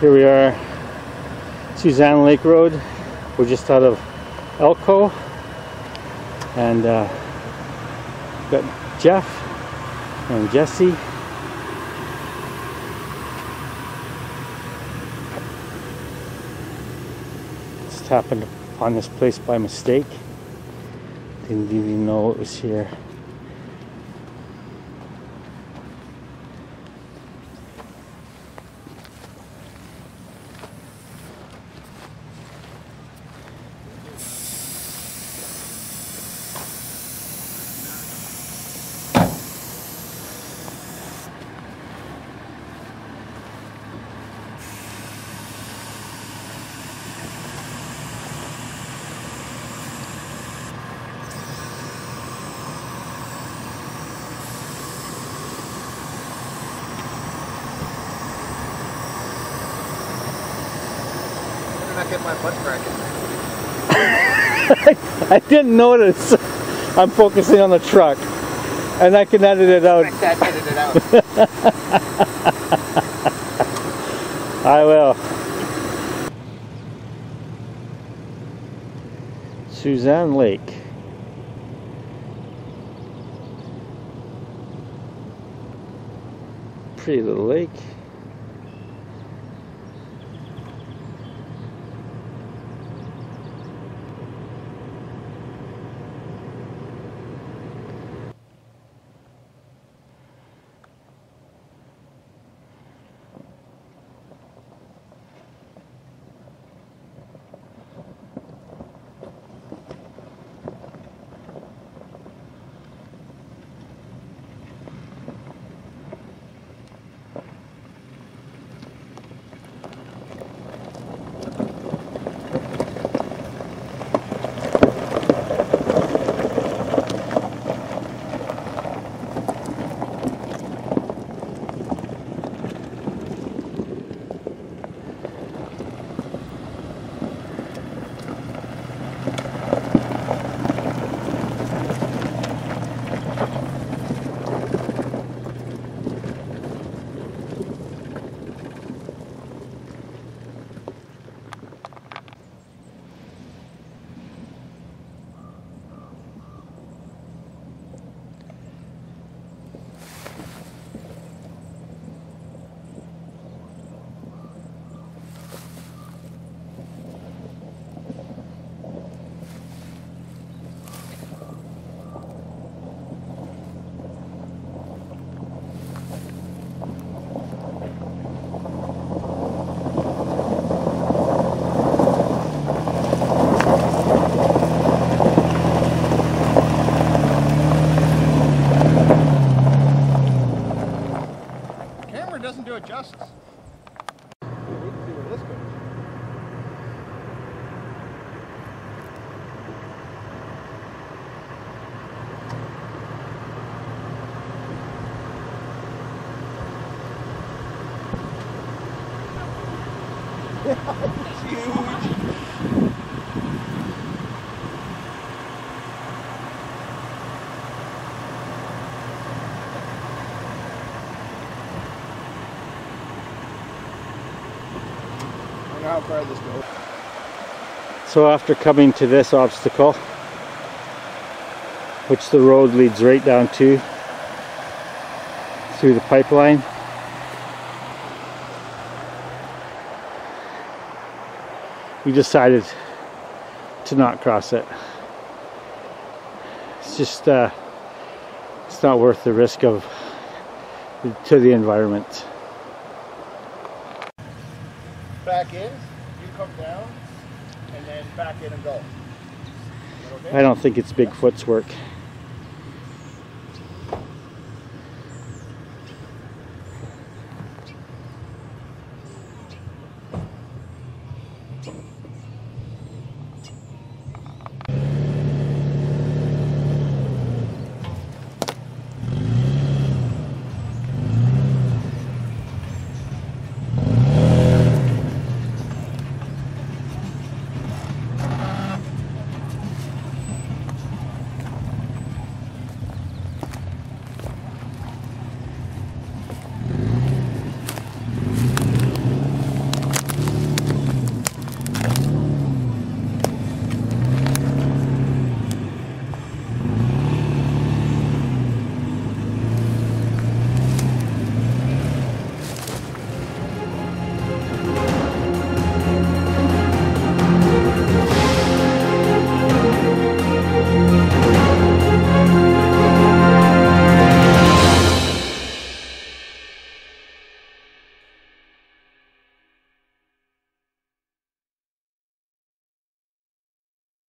Here we are, Suzanne Lake Road. We're just out of Elko, and got Jeff and Jesse. Just happened upon this place by mistake. Didn't even know it was here. Get my butt crack in there. I didn't notice. I'm focusing on the truck, and I can edit it out. I will. Suzanne Lake. Pretty little lake. Justice. We need to see where this goes. How far this goes. So after coming to this obstacle, which the road leads right down to, through the pipeline, we decided to not cross it. It's just it's not worth the risk to the environment. Back in, you come down, and then back in and go. Okay? I don't think it's Bigfoot's work.